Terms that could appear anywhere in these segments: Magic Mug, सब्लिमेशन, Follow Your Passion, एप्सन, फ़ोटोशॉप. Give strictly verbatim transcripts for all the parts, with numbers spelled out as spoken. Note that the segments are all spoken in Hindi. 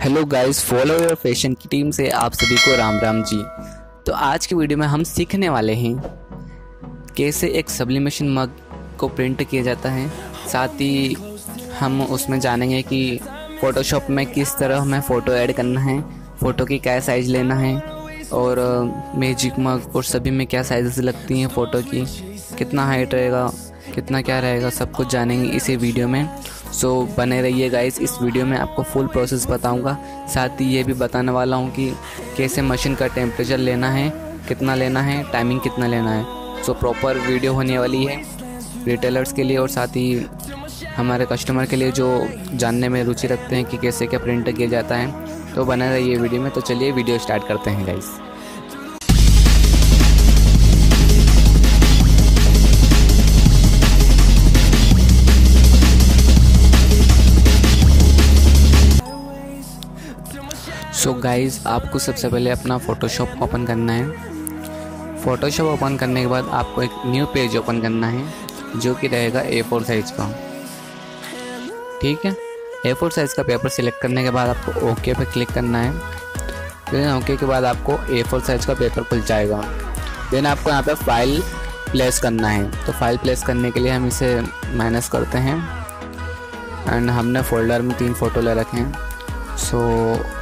Hello guys, follow your passion की टीम से आप सभी को राम राम जी। तो आज की वीडियो में हम सीखने वाले हैं कैसे एक सब्लिमेशन मग को प्रिंट किया जाता है। साथ ही हम उसमें जानेंगे कि फ़ोटोशॉप में किस तरह हमें फ़ोटो ऐड करना है, फ़ोटो की क्या साइज़ लेना है और मैजिक मग और सभी में क्या साइजेस लगती हैं, फ़ोटो की कितना हाइट रहेगा, कितना क्या रहेगा, सब कुछ जानेंगे इसी वीडियो में। सो so, बने रहिए गाइस, इस वीडियो में आपको फुल प्रोसेस बताऊंगा। साथ ही ये भी बताने वाला हूं कि कैसे मशीन का टेम्परेचर लेना है, कितना लेना है, टाइमिंग कितना लेना है। सो so, प्रॉपर वीडियो होने वाली है रिटेलर्स के लिए और साथ ही हमारे कस्टमर के लिए जो जानने में रुचि रखते हैं कि कैसे क्या प्रिंट किया जाता है। तो बने रहिए वीडियो में। तो चलिए वीडियो स्टार्ट करते हैं गाइस। सो so गाइज़, आपको सबसे पहले अपना फ़ोटोशॉप ओपन करना है। फ़ोटोशॉप ओपन करने के बाद आपको एक न्यू पेज ओपन करना है जो कि रहेगा ए फोर साइज़ का, ठीक है। ए फोर साइज़ का पेपर सिलेक्ट करने के बाद आपको ओके पे क्लिक करना है। देन ओके के बाद आपको ए फोर साइज़ का पेपर खुल जाएगा। देन आपको यहाँ पे फाइल प्लेस करना है। तो फाइल प्लेस करने के लिए हम इसे माइनस करते हैं एंड हमने फोल्डर में तीन फ़ोटो ले रखे हैं। सो so,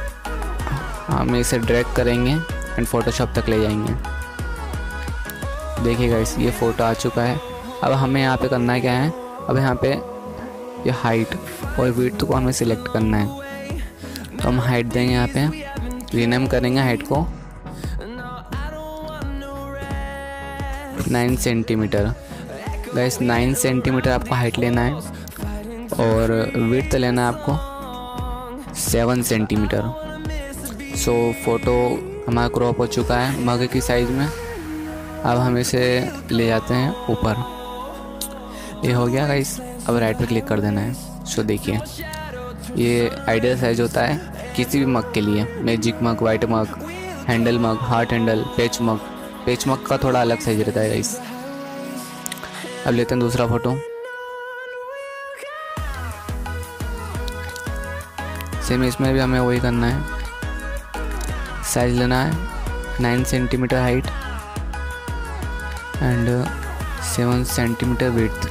हम इसे ड्रैग करेंगे एंड फ़ोटोशॉप तक ले जाएंगे। देखिए गाइस, ये फ़ोटो आ चुका है। अब हमें यहाँ पे करना क्या है, अब यहाँ पे ये हाइट और विड्थ को हमें सिलेक्ट करना है। तो हम हाइट देंगे, यहाँ पे रीनेम करेंगे हाइट को nine centimetre. Guys nine centimetre आपको हाइट लेना है और विड्थ लेना है आपको seven centimetre. So so, photo हमारा क्रॉप हो चुका है मग की साइज़ में। अब हम इसे ले जाते हैं ऊपर। ये हो गया गाइस, अब राइट पे क्लिक कर देना है। सो so, देखिए ये आइडियल साइज़ होता है किसी भी मग के लिए, magic mug, white mug, handle mug, heart handle, पेच मग। पेच मग का थोड़ा अलग साइज रहता है गाइस। अब लेते हैं दूसरा फ़ोटो। सेम इसमें भी हमें वही करना है, साइज लेना है nine centimetre height and seven centimetre width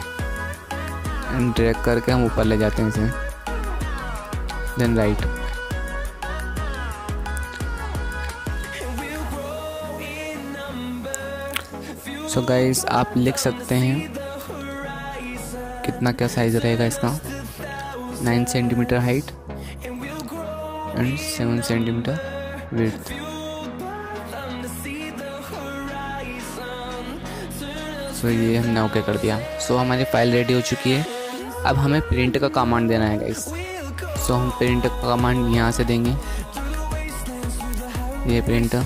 and drag करके हम ऊपर ले जाते हैं इसे। देन राइट, सो गाइस आप लिख सकते हैं कितना क्या साइज रहेगा इसका, nine centimetre height and seven centimetre width. So ये हमने ओके कर दिया। सो हमारी फाइल रेडी हो चुकी है। अब हमें प्रिंट का कमांड देना है गाइस। सो हम प्रिंट का कमांड यहाँ से देंगे, ये प्रिंट।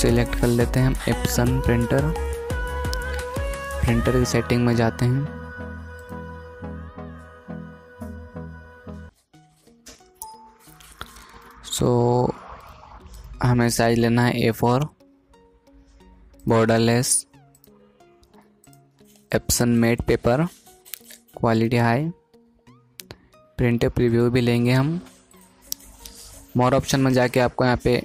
सिलेक्ट कर लेते हैं हम एप्सन प्रिंटर। प्रिंटर की सेटिंग में जाते हैं। सो so, हमें साइज लेना है A four, borderless, एप्सन matte paper, quality high. Print preview भी लेंगे हम। मोर ऑप्शन में जाके आपको यहाँ पे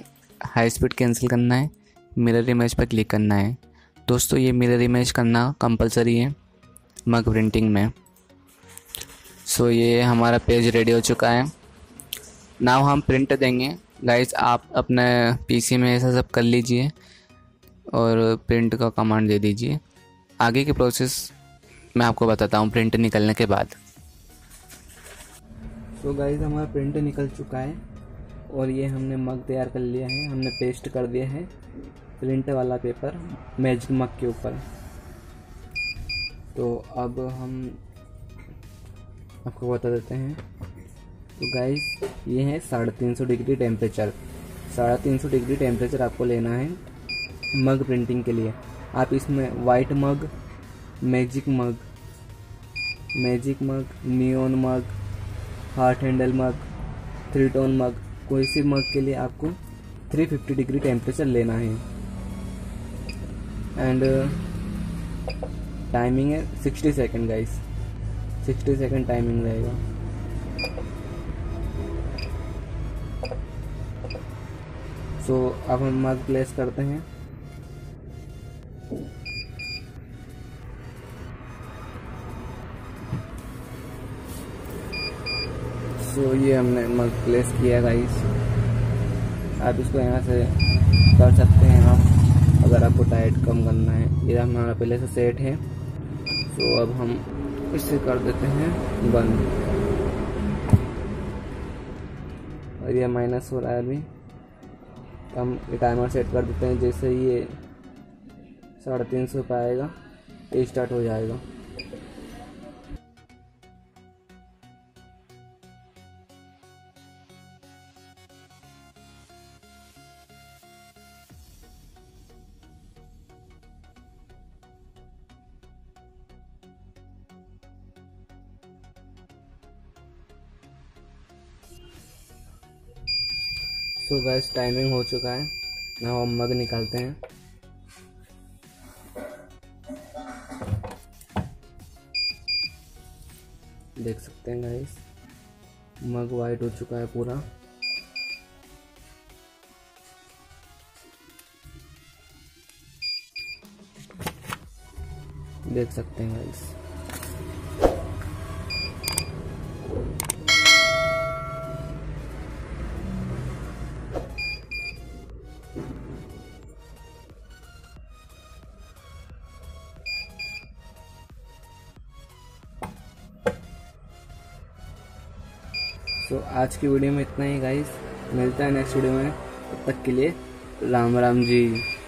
हाई स्पीड कैंसिल करना है, मिरर इमेज पर क्लिक करना है। दोस्तों ये मिरर इमेज करना कंपलसरी है मग प्रिंटिंग में। सो so, ये हमारा पेज रेडी हो चुका है। नाउ हम प्रिंट देंगे गाइस। आप अपने पीसी में ऐसा सब कर लीजिए और प्रिंट का कमांड दे दीजिए। आगे की प्रोसेस मैं आपको बताता हूँ प्रिंट निकलने के बाद। सो so, गाइस हमारा प्रिंट निकल चुका है और ये हमने मग तैयार कर लिया है। हमने पेस्ट कर दिया है प्रिंट वाला पेपर मैजिक मग के ऊपर। तो अब हम आपको बता देते हैं। तो गाइस ये है साढ़े तीन सौ डिग्री टेम्परेचर। साढ़े तीन सौ डिग्री टेम्परेचर आपको लेना है मग प्रिंटिंग के लिए। आप इसमें white mug, magic mug, magic mug, neon mug, heart handle mug, three tone mug, कोई सी मग के लिए आपको थ्री फिफ्टी डिग्री टेम्परेचर लेना है। and uh, टाइमिंग है sixty second guys, sixty second timing रहेगा। सो so, अब हम मग प्लेस करते हैं। सो so, ये हमने मग प्लेस किया गाइस। आप इसको यहाँ से कर सकते हैं आप, अगर आपको डाइट कम करना है। ये हमारा पहले से सेट है। तो अब हम इसे कर देते हैं बंद, और ये माइनस हो रहा है अभी। हम टाइमर सेट कर देते हैं, जैसे ये साढ़े तीन सौ पे आएगा ये स्टार्ट हो जाएगा। तो गाइस टाइमिंग हो चुका है, ना हम मग निकालते हैं। देख सकते हैं गाइस मग वाइट हो चुका है पूरा। देख सकते हैं गाइस, तो आज की वीडियो में इतना ही गाइस, मिलता है नेक्स्ट वीडियो में। तब तक के लिए राम राम जी।